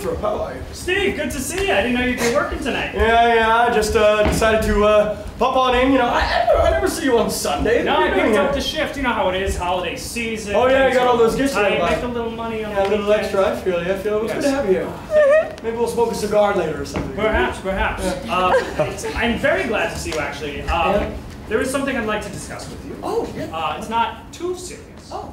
for a pillow. Steve, good to see you. I didn't know you'd be working tonight. Yeah, I just decided to pop on in. You know, I never see you on Sunday. No, I picked up the shift. You know how it is, holiday season. Oh yeah, I got all those gifts. I make a little money on the weekend. A little extra. I feel. It's good to have you here. Maybe we'll smoke a cigar later or something. Perhaps. Yeah. I'm very glad to see you actually. There is something I'd like to discuss with you. Oh yeah. It's not too serious. Oh.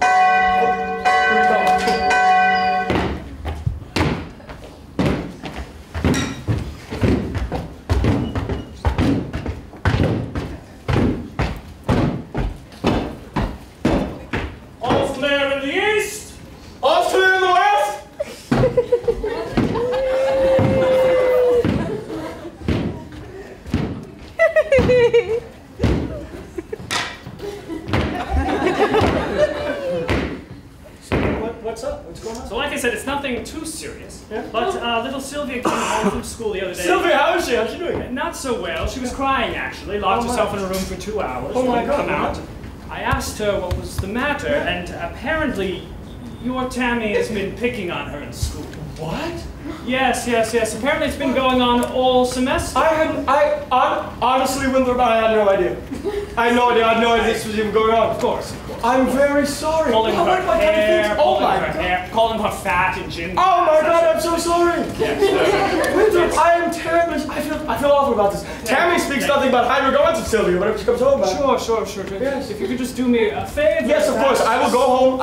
So well. She was crying actually, locked herself in a room for 2 hours. Oh my God. Come out. I asked her what was the matter, and apparently your Tammy has been picking on her in school. What? Yes. Apparently it's been going on all semester. I honestly, Winthrop, I had no idea. I had no idea this was even going on. Of course. I'm very sorry. Calling her hair, calling her fat and gin. Oh my God, I'm so sorry. Winthrop, I am terribly, I feel awful about this. Yeah. Tammy speaks nothing about hydrogones of Sylvia whenever she comes home. Sure. Yes. If you could just do me a favor. Yes, of course. I will go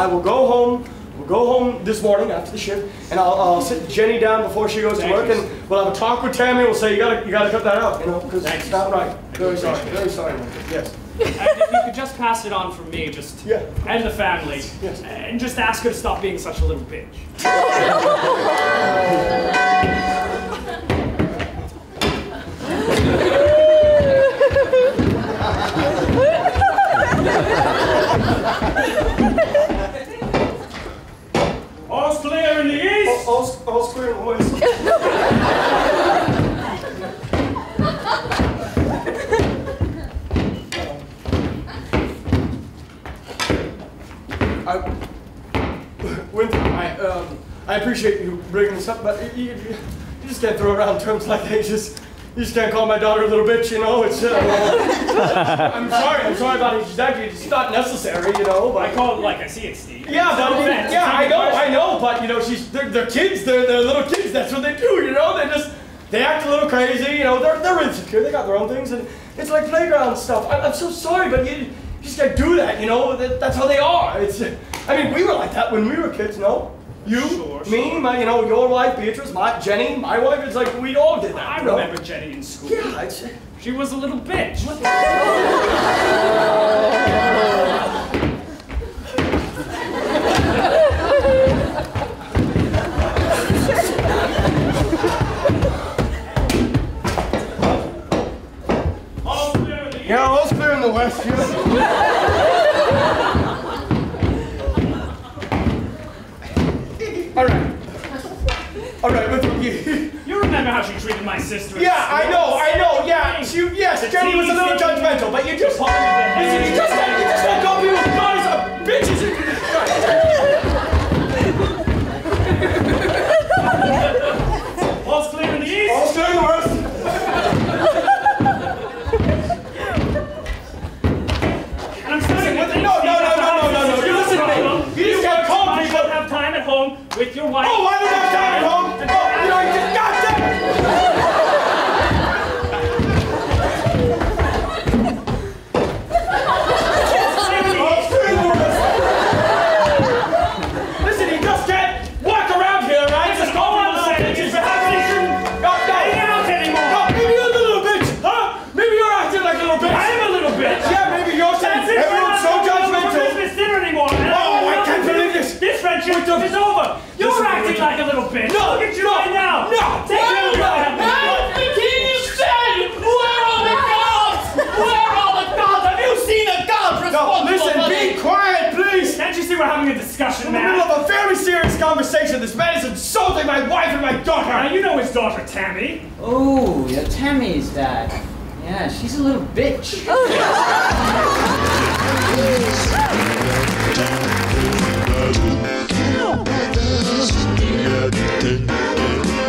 home. We'll go home this morning after the shift, and I'll sit Jenny down before she goes to work, and we'll have a talk with Tammy. We'll say you gotta cut that out, you know, because it's not right. Very sorry. Yes. If you could just pass it on from me, and the family, and just ask her to stop being such a little bitch. All's clear in the east. All's clear in the west. I appreciate you bringing this up, but you just can't throw around terms like that. You just can't call my daughter a little bitch, you know. It's I'm sorry about it. It's not necessary, you know. But I call it like I see it, Steve. I know, but you know, they're kids. They're little kids. That's what they do, you know. They act a little crazy, you know. They're insecure. They got their own things, and it's like playground stuff. I'm so sorry, but you just can't do that, you know. That's how they are. I mean, we were like that when we were kids, no? You, me, my, you know, your wife, Beatrice, Jenny, my wife, it's like we all did that. I remember Jenny in school. Yeah, she was a little bitch. What the All's clear in the west, All right, Winthrop, you remember how she treated my sister? I know. Yeah, Jenny was a little judgmental, but you just don't go be with daughters of bitches. All's clear in the east. All's clear in the west. And I'm starting with no. You listen to me. You just can't call people. I don't have time at home with your wife. Oh, I don't have time at home. It's over. You're acting like a little bitch. No, look at you right now. No, take it right now. Where are the gods? Have you seen a god responsible? No, listen, be quiet, please. Can't you see we're having a discussion now? In the middle of a very serious conversation, this man is insulting my wife and my daughter. Now, you know his daughter, Tammy. Oh, yeah, Tammy's dad. Yeah, she's a little bitch. Oh.